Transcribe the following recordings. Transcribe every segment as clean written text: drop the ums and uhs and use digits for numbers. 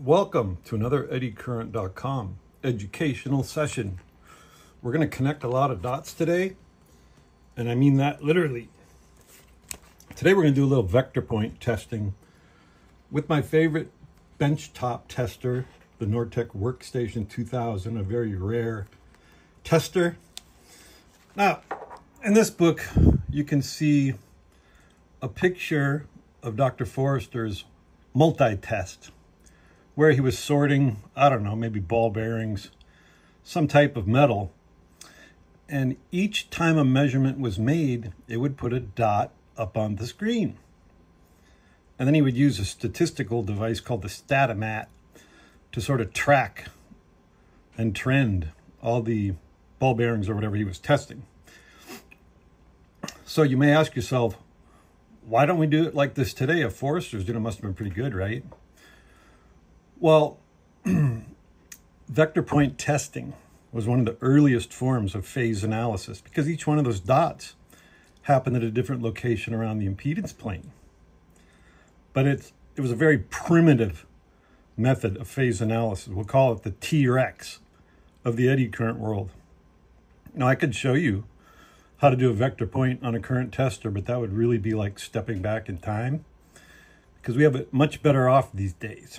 Welcome to another eddycurrent.com educational session. We're going to connect a lot of dots today, and I mean that literally. Today we're going to do a little vector point testing with my favorite benchtop tester, the Nortec Workstation 2000, a very rare tester. Now, in this book, you can see a picture of Dr. Forrester's multi-test, where he was sorting, I don't know, maybe ball bearings, some type of metal. And each time a measurement was made, it would put a dot up on the screen. And then he would use a statistical device called the Statamat to sort of track and trend all the ball bearings or whatever he was testing. So you may ask yourself, why don't we do it like this today? If Forrester's did it, must have been pretty good, right? Well, vector point testing was one of the earliest forms of phase analysis because each one of those dots happened at a different location around the impedance plane. But it was a very primitive method of phase analysis. We'll call it the T-Rex of the eddy current world. Now, I could show you how to do a vector point on a current tester, but that would really be like stepping back in time because we have it much better off these days.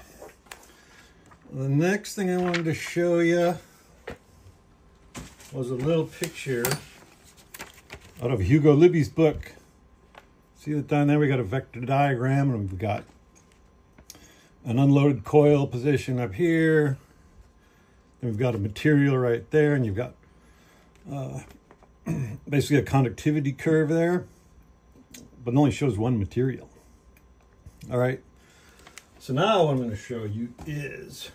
The next thing I wanted to show you was a little picture out of Hugo Libby's book. See that down there? We got a vector diagram, and we've got an unloaded coil position up here. Then we've got a material right there, and you've got basically a conductivity curve there, but it only shows one material. All right. So now what I'm going to show you is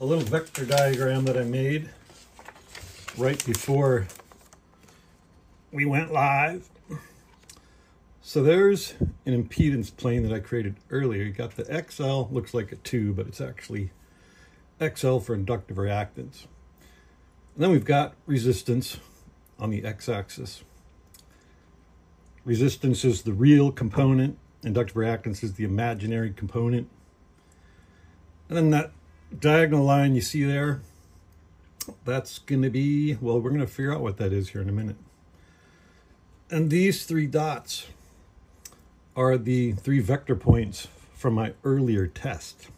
a little vector diagram that I made right before we went live. So there's an impedance plane that I created earlier. You got the XL, looks like a 2, but it's actually XL for inductive reactance. And then we've got resistance on the X-axis. Resistance is the real component. Inductive reactance is the imaginary component. And then that diagonal line you see there, that's going to be, well, we're going to figure out what that is here in a minute. And these three dots are the three vector points from my earlier test.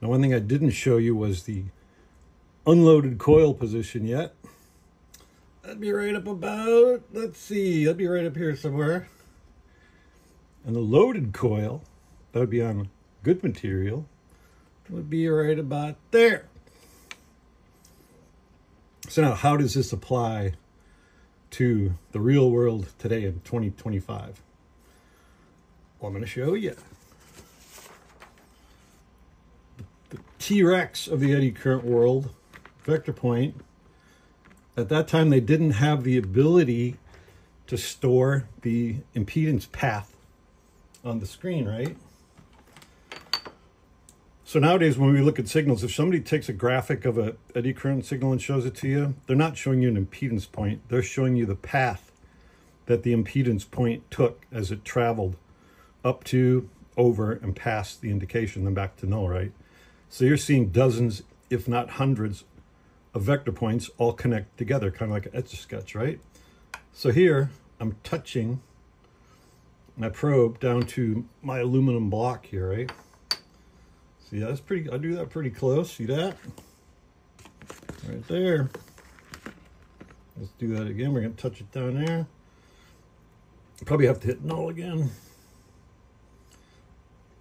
Now, one thing I didn't show you was the unloaded coil position yet. That'd be right up about, let's see, that'd be right up here somewhere. And the loaded coil, that would be on good material, would be right about there. So now, how does this apply to the real world today in 2025? Well, I'm going to show you. The T-Rex of the eddy current world, vector point, at that time they didn't have the ability to store the impedance path on the screen, right? So nowadays, when we look at signals, if somebody takes a graphic of an eddy current signal and shows it to you, they're not showing you an impedance point. They're showing you the path that the impedance point took as it traveled up to, over, and past the indication, then back to null, right? So you're seeing dozens, if not hundreds, of vector points all connect together, kind of like an Etch-a-Sketch, right? So here, I'm touching my probe down to my aluminum block here, right? See, that's pretty, I do that pretty close. See that? Right there. Let's do that again. We're going to touch it down there. Probably have to hit null again.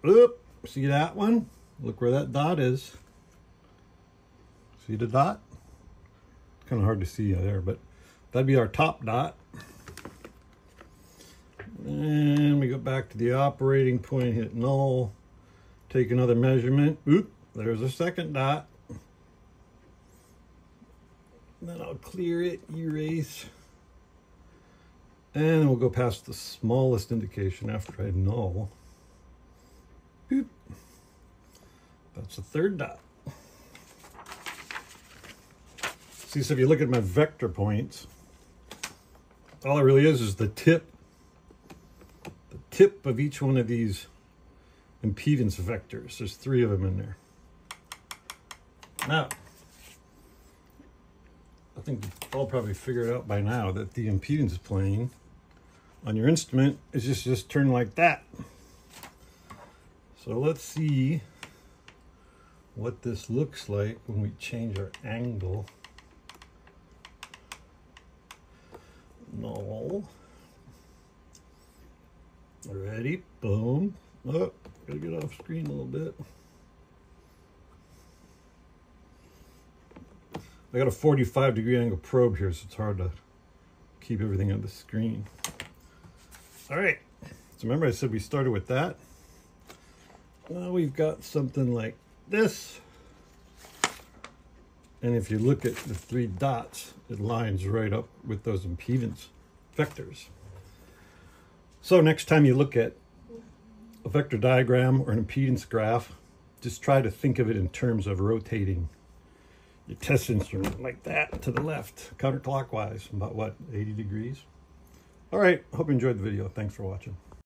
Oop. See that one? Look where that dot is. See the dot? It's kind of hard to see there, but that'd be our top dot. And we go back to the operating point, hit null, take another measurement. Oop, there's a second dot. And then I'll clear it, erase. And we'll go past the smallest indication after I null. Oop, that's the third dot. See, so if you look at my vector points, all it really is the tip of each one of these impedance vectors. There's 3 of them in there. Now, I think we've all probably figured out by now that the impedance plane on your instrument is just turned like that. So let's see what this looks like when we change our angle. Null. Ready? Boom. Oh, gotta get off screen a little bit. I got a 45-degree angle probe here, so it's hard to keep everything on the screen. All right, so remember I said we started with that. Now we've got something like this. And if you look at the 3 dots, it lines right up with those impedance vectors. So next time you look at a vector diagram or an impedance graph, just try to think of it in terms of rotating your test instrument like that to the left, counterclockwise, about what, 80 degrees? All right, hope you enjoyed the video. Thanks for watching.